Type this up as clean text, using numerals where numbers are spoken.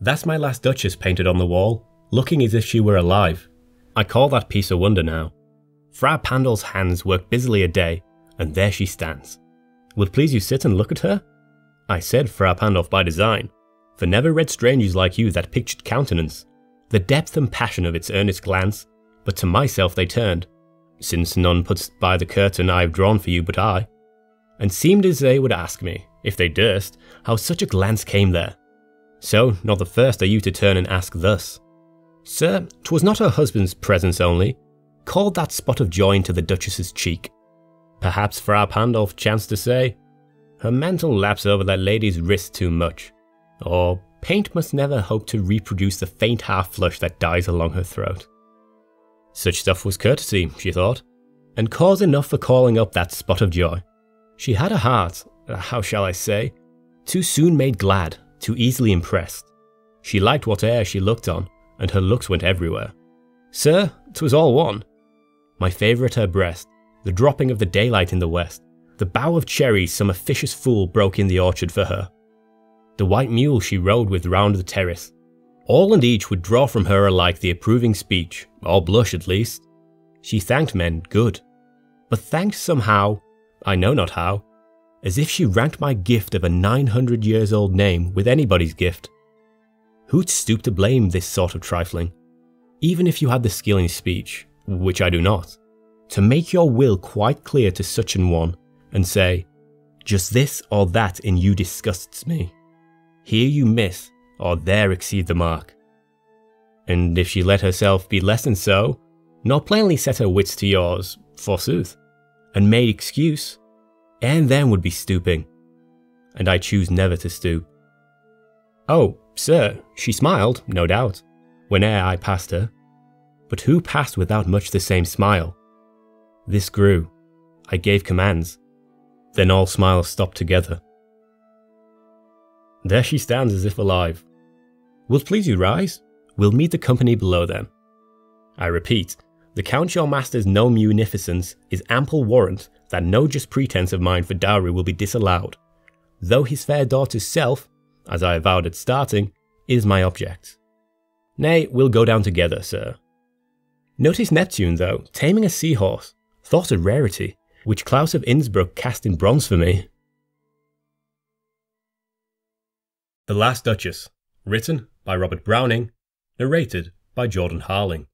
That's My Last Duchess painted on the wall, looking as if she were alive. I call that piece a wonder now. Fra Pandolf's hands work busily a day, and there she stands. Will please you sit and look at her? I said Fra Pandolf by design, for never read strangers like you that pictured countenance, the depth and passion of its earnest glance, but to myself they turned, since none puts by the curtain I have drawn for you but I, and seemed as they would ask me, if they durst, how such a glance came there. So, not the first are you to turn and ask thus. Sir, 'twas not her husband's presence only, called that spot of joy into the Duchess's cheek. Perhaps Fra Pandolf chanced to say, her mantle laps over that lady's wrist too much, or paint must never hope to reproduce the faint half-flush that dies along her throat. Such stuff was courtesy, she thought, and cause enough for calling up that spot of joy. She had a heart, how shall I say, too soon made glad, too easily impressed. She liked whate'er she looked on, and her looks went everywhere. Sir, 'twas all one. My favour at her breast, the dropping of the daylight in the west, the bough of cherries some officious fool broke in the orchard for her, the white mule she rode with round the terrace, all and each would draw from her alike the approving speech, or blush at least. She thanked men good, but thanked somehow, I know not how, as if she ranked my gift of a 900 years old name with anybody's gift. Who'd stoop to blame this sort of trifling, even if you had the skill in speech, which I do not, to make your will quite clear to such an one, and say, just this or that in you disgusts me, here you miss, or there exceed the mark. And if she let herself be less than so, nor plainly set her wits to yours, forsooth, and made excuse, and then would be stooping, and I choose never to stoop. Oh, sir, she smiled, no doubt, whene'er I passed her, but who passed without much the same smile? This grew, I gave commands, then all smiles stopped together. There she stands as if alive. Will't please you rise? We'll meet the company below them. I repeat, the Count your master's no munificence is ample warrant that no just pretence of mine for dowry will be disallowed, though his fair daughter's self, as I avowed at starting, is my object. Nay, we'll go down together, sir. Notice Neptune, though, taming a seahorse, thought a rarity, which Klaus of Innsbruck cast in bronze for me. The Last Duchess, written by Robert Browning, narrated by Jordan Harling.